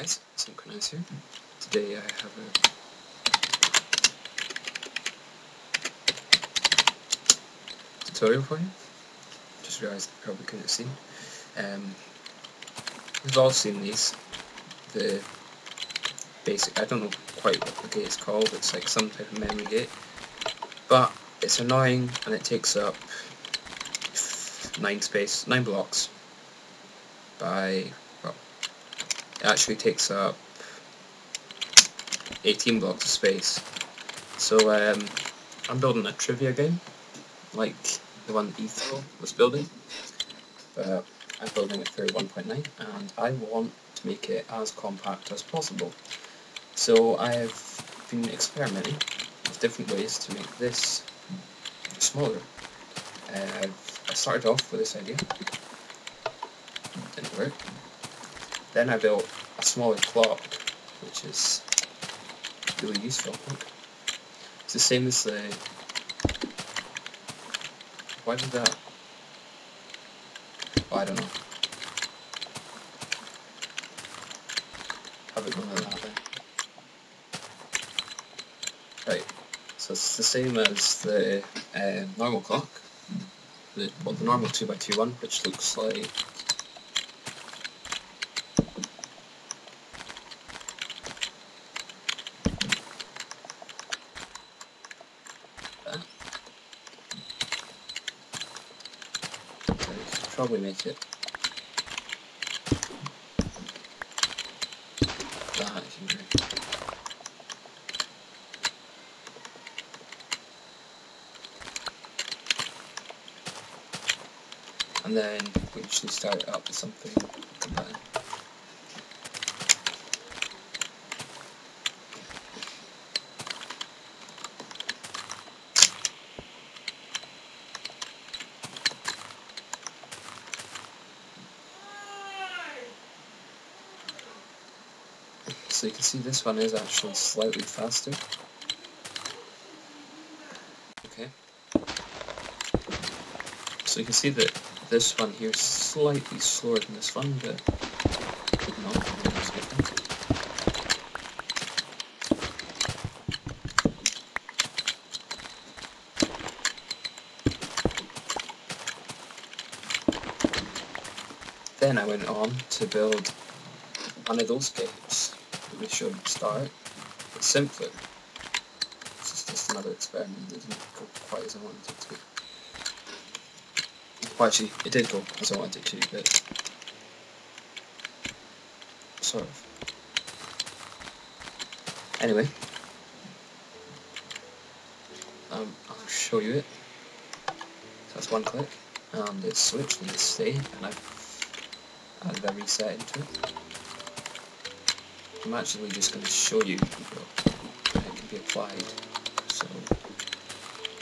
guys, Synchronize here. Today I have a tutorial for you. Just realized I probably couldn't have seen. We've all seen these. The basic, I don't know quite what the gate is called, it's like some type of memory gate. But it's annoying and it takes up 9 blocks by, well, it actually takes up 18 blocks of space. So I'm building a trivia game, like the one Etho was building, but I'm building it for 1.9 and I want to make it as compact as possible. So I've been experimenting with different ways to make this smaller. I started off with this idea, didn't work. Then I built a smaller clock, which is really useful, I think. It's the same as the... Why did that... Oh, I don't know. Have it going like that then. Right, so it's the same as the normal clock. The normal 2x2 one, which looks like... probably make it that, if you agree. And then we usually start it up with something like that. So you can see this one is actually slightly faster. Okay. So you can see that this one here is slightly slower than this one, but no, that's good thing. Then I went on to build one of those gates. We should start, but simpler. This is just another experiment that didn't go quite as I wanted it to. Well, actually, it did go as I wanted it to, but sort of. Anyway, I'll show you it. So that's one click, and it's switched and it's stayed, and I've added a reset into it. I'm actually just going to show you how it can be applied. So,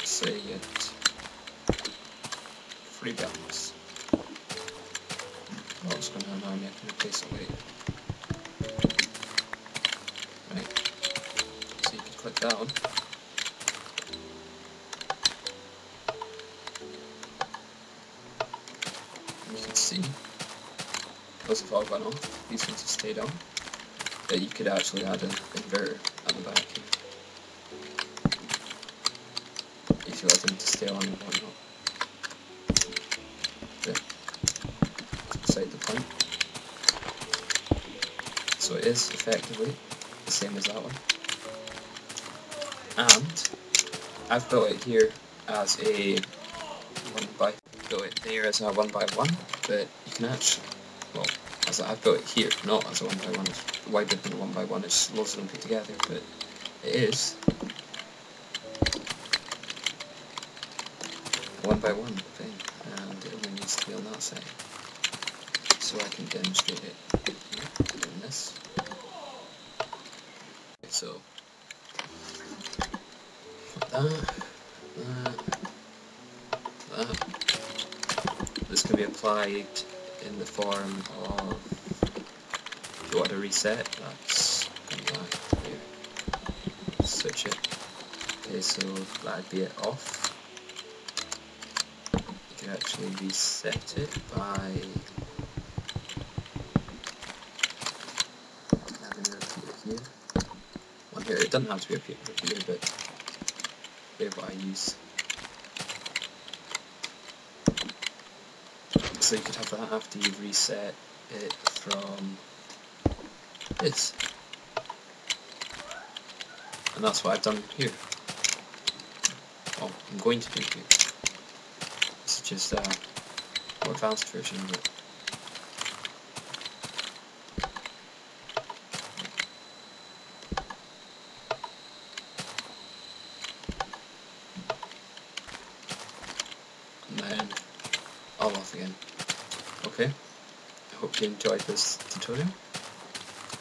say it 3 bells. Oh, it's going to annoy me, I can replace it later. Right, so you can click that one. And you can see, those have all gone off, these ones have stayed on. That you could actually add an inverter at the back here, if you let them to stay on and whatnot. But that's beside the point. So it is effectively the same as that one. And I've built it here as a 1x1, but you can actually, well, as I've built it here, not as a 1x1. Why did the 1x1? It's loads of them put together, but it is a 1x1 thing, and it only needs to be on that side. So I can demonstrate it doing this. So that. This can be applied in the form of. You want to reset, that's going back here, switch it, okay, so that'd be it off. You can actually reset it by doesn't have to be up here, it can be a bit of what I use. So you could have that after you reset it from this. And that's what I've done here. Well, I'm going to do here. This is just a more advanced version of it. Hope you enjoyed this tutorial.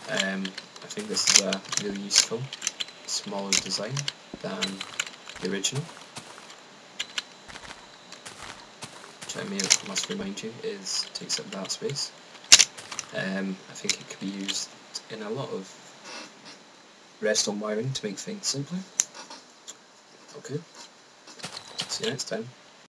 I think this is a really useful, smaller design than the original, which I must remind you takes up that space. I think it could be used in a lot of redstone wiring to make things simpler. Okay, see you next time.